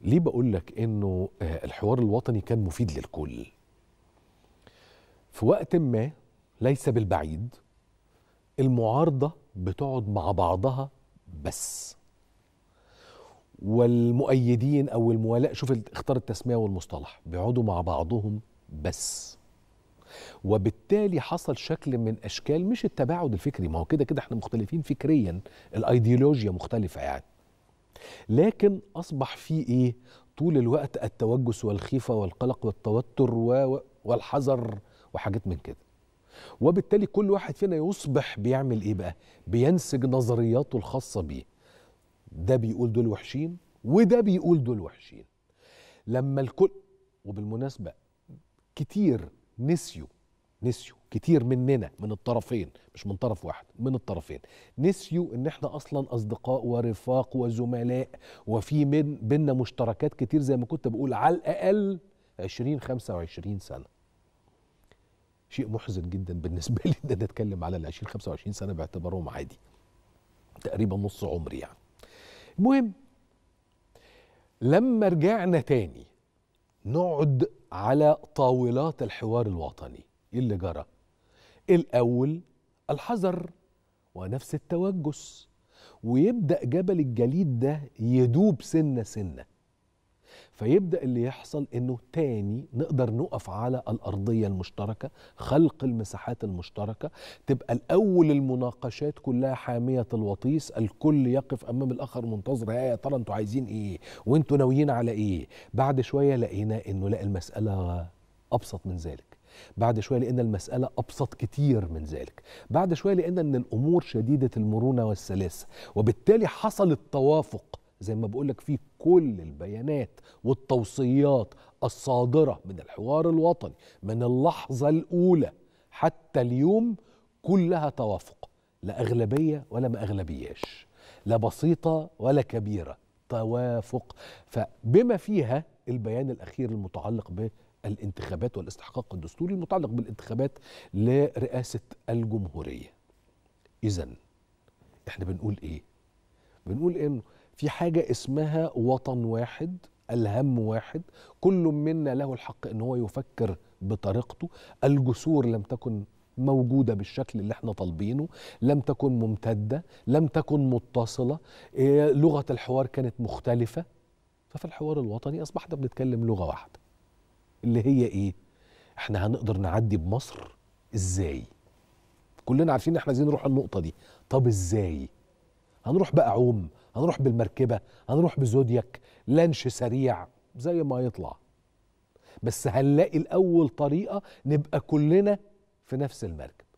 ليه بقول لك انه الحوار الوطني كان مفيد للكل؟ في وقت ما ليس بالبعيد المعارضة بتقعد مع بعضها بس، والمؤيدين أو الموالاء، شوف اختار التسمية والمصطلح، بيقعدوا مع بعضهم بس، وبالتالي حصل شكل من أشكال مش التباعد الفكري، ما هو كده كده احنا مختلفين فكريا، الأيديولوجيا مختلفة يعني، لكن أصبح في إيه؟ طول الوقت التوجس والخيفة والقلق والتوتر والحذر وحاجات من كده، وبالتالي كل واحد فينا يصبح بيعمل إيه بقى؟ بينسج نظرياته الخاصة بيه، ده بيقول دول وحشين وده بيقول دول وحشين. لما الكل، وبالمناسبة كتير نسيوا كتير مننا، من الطرفين، مش من طرف واحد، من الطرفين، نسيوا ان احنا اصلا اصدقاء ورفاق وزملاء، وفي بينا مشتركات كتير، زي ما كنت بقول على الاقل 20-25 سنة. شيء محزن جدا بالنسبة لي ان انا اتكلم على 20-25 سنة باعتبارهم عادي، تقريبا نص عمري يعني. المهم لما رجعنا تاني نقعد على طاولات الحوار الوطني، ايه اللي جرى؟ الاول الحذر ونفس التوجس، ويبدأ جبل الجليد ده يدوب سنة سنة، فيبدأ اللي يحصل انه تاني نقدر نقف على الأرضية المشتركة، خلق المساحات المشتركة، تبقى الأول المناقشات كلها حامية الوطيس، الكل يقف أمام الآخر منتظر يا ترى انتوا عايزين ايه؟ وانتوا ناويين على ايه؟ بعد شوية لقينا انه لا، المسألة أبسط من ذلك، بعد شوية لقينا المسألة أبسط كتير من ذلك، بعد شوية لقينا ان الأمور شديدة المرونة والسلاسة، وبالتالي حصل التوافق زي ما بقولك في كل البيانات والتوصيات الصادرة من الحوار الوطني من اللحظة الأولى حتى اليوم، كلها توافق، لا أغلبية ولا ما أغلبياش، لا بسيطة ولا كبيرة، توافق. فبما فيها البيان الأخير المتعلق بالانتخابات والاستحقاق الدستوري المتعلق بالانتخابات لرئاسة الجمهورية. إذن احنا بنقول إيه؟ بنقول إنه في حاجة اسمها وطن واحد، الهم واحد، كل منا له الحق ان هو يفكر بطريقته، الجسور لم تكن موجودة بالشكل اللي احنا طالبينه، لم تكن ممتدة، لم تكن متصلة، لغة الحوار كانت مختلفة، ففي الحوار الوطني اصبحنا بنتكلم لغة واحدة اللي هي ايه؟ احنا هنقدر نعدي بمصر ازاي؟ كلنا عارفين احنا عايزين نروح النقطة دي، طب ازاي؟ هنروح بقى عوم، هنروح بالمركبة، هنروح بزودياك، لانش سريع، زي ما يطلع، بس هنلاقي الأول طريقة نبقى كلنا في نفس المركب.